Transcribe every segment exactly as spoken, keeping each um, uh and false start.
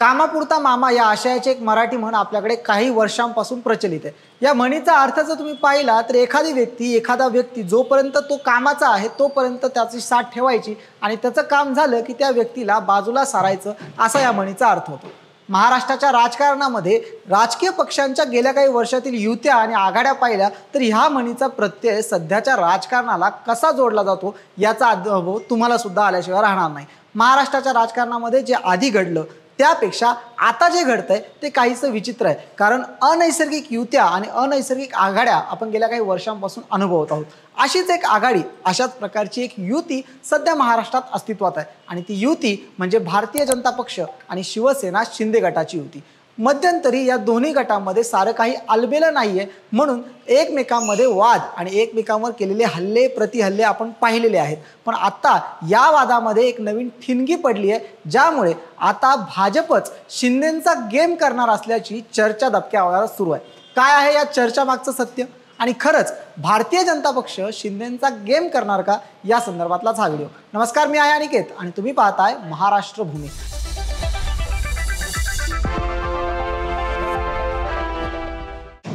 कामापुरता मामा या आशयाचे एक मराठी म्हण आपल्याकडे काही वर्षांपासून प्रचलित आहे। या म्हणीचा अर्थ जर तुम्ही पाहिला तर एखादी व्यक्ती एखादा व्यक्ती जोपर्यंत तो कामाचा आहे तोपर्यंत त्याची साथ ठेवायची आणि त्याचं काम झालं की त्या व्यक्तीला बाजूला सारायचं, असा या म्हणीचा अर्थ होतो। महाराष्ट्राच्या राजकारणामध्ये राजकीय पक्षांच्या गेल्या काही वर्षातील युत्या आणि आघाड्या पाहिल्या तर ह्या म्हणीचा प्रत्यय सध्याच्या राजकारणाला कसा जोडला जातो याचा अनुभव तुम्हाला सुद्धा आल्याशिवाय राहणार नाही। महाराष्ट्राच्या राजकारणामध्ये जे आधी घडलं त्यापेक्षा आता जे घडतंय ते काहीसं विचित्र आहे, कारण अनैसर्गिक युत्या आणि अनैसर्गिक आघाड्या आपण गेल्या काही वर्षांपासून अनुभवत आहोत। अशीच एक आघाडी, अशाच प्रकारची एक युती सध्या महाराष्ट्रात अस्तित्वात आहे आणि ती युती म्हणजे भारतीय जनता पक्ष आणि शिवसेना शिंदे गटाची युती। मध्यंतरी या दोन्ही गटांमध्ये सारं काही आलबेलं नाहीये, म्हणून एकमेकांमध्ये वाद आणि एकमेकांवर केलेले हल्ले प्रतिहल्ले आपण पाहिलेले आहेत। पण आता या वादामध्ये एक नवीन ठिणगी पडली आहे, ज्यामुळे आता भाजपच शिंदेंचा गेम करणार असल्याची चर्चा दबक्यावर सुरू आहे। काय आहे या चर्चा मागचं सत्य आणि खरंच भारतीय जनता पक्ष शिंदेंचा गेम करणार का, या संदर्भातलाच हा व्हिडिओ। नमस्कार, मी आहे अनिकेत आणि तुम्ही पाहताय महाराष्ट्र भूमी।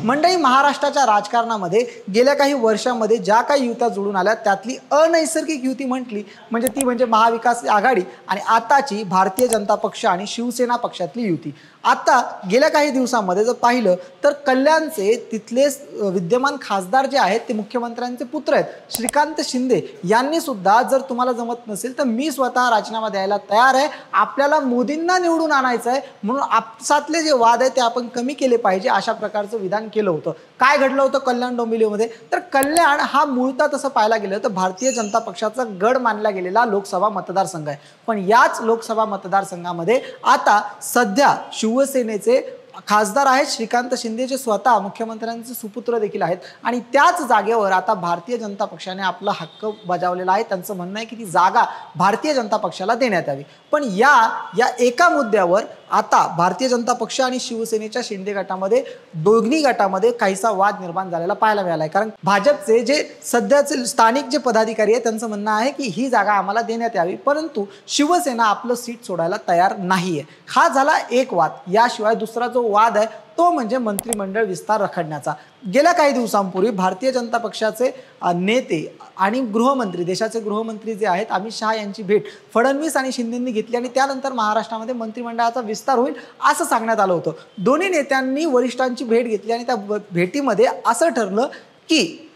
मंडळी, महाराष्ट्राच्या राजकारणामध्ये गेल्या काही वर्षांमध्ये ज्या काही युत्या जुळून आल्या त्यातली अनैसर्गिक युती म्हटली म्हणजे ती म्हणजे महाविकास आघाडी आणि आताची भारतीय जनता पक्ष आणि शिवसेना पक्षातली युती। आता गेल्या काही दिवसांमध्ये जर पाहिलं तर कल्याणचे तिथले विद्यमान खासदार जे आहेत ते मुख्यमंत्र्यांचे पुत्र आहेत श्रीकांत शिंदे यांनी सुद्धा, जर तुम्हाला जमत नसेल तर मी स्वतः राजीनामा द्यायला तयार आहे, आपल्याला मोदींना निवडून आणायचं आहे म्हणून आपसातले जे वाद आहेत ते आपण कमी केले पाहिजे, अशा प्रकारचं विधान केलं होतं। काय घडलं होतं कल्याण डोंबिवलीमध्ये तर कल्याण हा मूळतः तसं पाहायला गेलं तर भारतीय जनता पक्षाचा गड मानला गेलेला लोकसभा मतदारसंघ आहे, पण याच लोकसभा मतदारसंघामध्ये आता सध्या शिवसेनेचे खासदार आहेत श्रीकांत शिंदे जे स्वतः मुख्यमंत्र्यांचे सुपुत्र देखील आहेत आणि त्याच जागेवर आता भारतीय जनता पक्षाने आपला हक्क बजावलेला आहे। त्यांचं म्हणणं आहे की ती जागा भारतीय जनता पक्षाला देण्यात यावी, पण या या एका मुद्द्यावर आता भारतीय जनता पक्ष आणि शिवसेनेच्या शिंदे गटामध्ये दोघी गटामध्ये काहीसा वाद निर्माण झालेला पाहायला मिळाला आहे, कारण भाजपचे जे सध्याचे स्थानिक जे पदाधिकारी आहेत त्यांचं म्हणणं आहे की ही जागा आम्हाला देण्यात यावी, परंतु शिवसेना आपलं सीट सोडायला तयार नाही आहे। हा झाला एक वाद। याशिवाय दुसरा जो वाद आहे तो म्हणजे मंत्रिमंडळ विस्तार रखडण्याचा। गेल्या काही दिवसांपूर्वी भारतीय जनता पक्षाचे नेते आणि गृहमंत्री, देशाचे गृहमंत्री जे आहेत अमित शाह यांची भेट फडणवीस आणि शिंदेंनी घेतली आणि त्यानंतर महाराष्ट्रामध्ये मंत्रिमंडळाचा विस्तार होईल असं सांगण्यात आलं होतं। दोन्ही नेत्यांनी वरिष्ठांची भेट घेतली आणि त्या भेटीमध्ये असं ठरलं की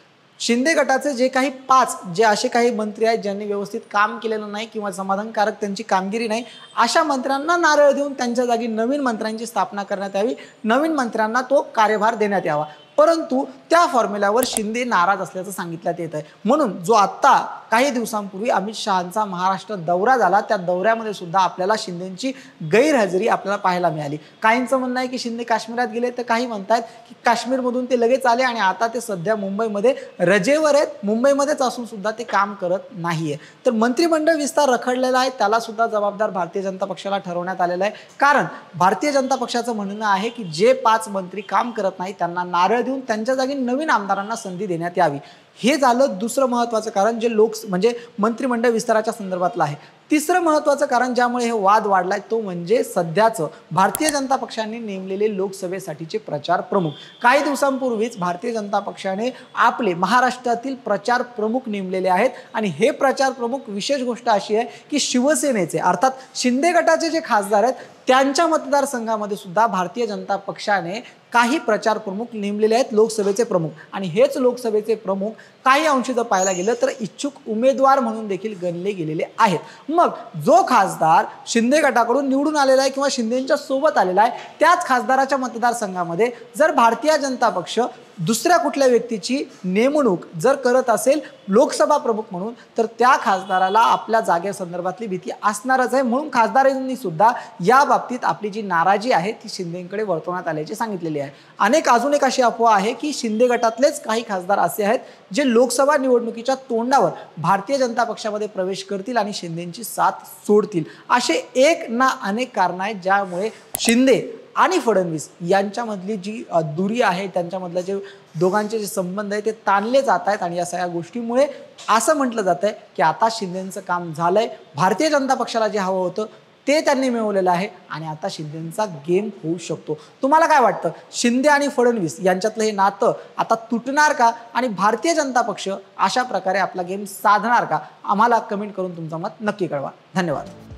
शिंदे गटाचे जे काही पाच जे असे काही मंत्री आहेत ज्यांनी व्यवस्थित काम केलेलं नाही किंवा समाधानकारक त्यांची कामगिरी नाही, अशा मंत्र्यांना नारळ देऊन त्यांच्या जागी नवीन मंत्र्यांची स्थापना करण्यात यावी, नवीन मंत्र्यांना तो कार्यभार देण्यात यावा, परंतु त्या फॉर्म्युलावर शिंदे नाराज असल्याचं सांगितलं येत आहे। म्हणून जो आत्ता काही दिवसांपूर्वी अमित शहांचा महाराष्ट्र दौरा झाला त्या दौऱ्यामध्ये सुद्धा आपल्याला शिंदेंची गैरहजेरी आपल्याला पाहायला मिळाली। काहींचं म्हणणं आहे की शिंदे काश्मीरात गेले तर काही म्हणतात की काश्मीरमधून ते लगेच आले आणि आता ते सध्या मुंबईमध्ये रजेवर आहेत, मुंबईमध्येच असून सुद्धा ते काम करत नाही आहे। तर मंत्रिमंडळ विस्तार रखडलेला आहे, त्याला सुद्धा जबाबदार भारतीय जनता पक्षाला ठरवण्यात आलेला आहे, कारण भारतीय जनता पक्षाचं म्हणणं आहे की जे पाच मंत्री काम करत नाही त्यांना नारळ देऊन त्यांच्या जागी नवीन आमदारांना संधी देण्यात यावी। हे झालं दुसरं महत्त्वाचं कारण जे लोक म्हणजे मंत्रिमंडळ विस्ताराच्या संदर्भातला आहे। तिसरं महत्त्वाचं कारण ज्यामुळे हे वाद वाढलाय तो म्हणजे सध्याचं भारतीय जनता पक्षाने नेमलेले लोकसभेसाठीचे प्रचार प्रमुख। काही दिवसांपूर्वीच भारतीय जनता पक्षाने आपले महाराष्ट्रातील प्रचार प्रमुख नेमलेले आहेत आणि हे प्रचार प्रमुख विशेष गोष्ट अशी आहे की शिवसेनेचे अर्थात शिंदे गटाचे जे खासदार आहेत त्यांच्या मतदारसंघामध्ये सुद्धा भारतीय जनता पक्षाने काही प्रचार प्रमुख नेमलेले आहेत, लोकसभेचे प्रमुख, आणि हेच लोकसभेचे प्रमुख काही अंशी जर पाहायला गेलं तर इच्छुक उमेदवार म्हणून देखील गणले गेलेले आहेत। मग जो खासदार शिंदे गटाकडून निवडून आलेला आहे किंवा शिंदेंच्या सोबत आलेला आहे त्याच खासदाराच्या मतदारसंघामध्ये जर भारतीय जनता पक्ष दुसऱ्या कुठल्या व्यक्तीची नेमणूक जर करत असेल लोकसभा प्रमुख म्हणून तर त्या खासदाराला आपल्या जागेसंदर्भातली भीती असणारच आहे, म्हणून खासदारांनी सुद्धा या बाबतीत आपली जी नाराजी आहे ती शिंदेकडे वर्तवण्यात आल्याचे सांगितलेले आहे। अनेक अजून एक अशी अफवा आहे की शिंदे गटातलेच काही खासदार असे आहेत जे लोकसभा निवडणुकीच्या तोंडावर भारतीय जनता पक्षामध्ये प्रवेश करतील आणि शिंदेंची साथ सोडतील, असे एक ना अनेक कारण आहेत ज्यामुळे शिंदे आणि फडणवीस यांच्यामधली जी दुरी आहे त्यांच्यामधला जे दोघांचे जे संबंध आहे ते ताणले जात आहेत आणि या सगळ्या गोष्टीमुळे असं म्हटलं जातं आहे की आता शिंदेंचं काम झालं आहे, भारतीय जनता पक्षाला जे हवं होतं ते त्यांनी मिळवलेलं आहे आणि आता शिंदेंचा गेम होऊ शकतो। तुम्हाला काय वाटतं, शिंदे आणि फडणवीस यांच्यातलं हे नातं आता तुटणार का आणि भारतीय जनता पक्ष अशा प्रकारे आपला गेम साधणार का? आम्हाला कमेंट करून तुमचं मत नक्की कळवा। धन्यवाद।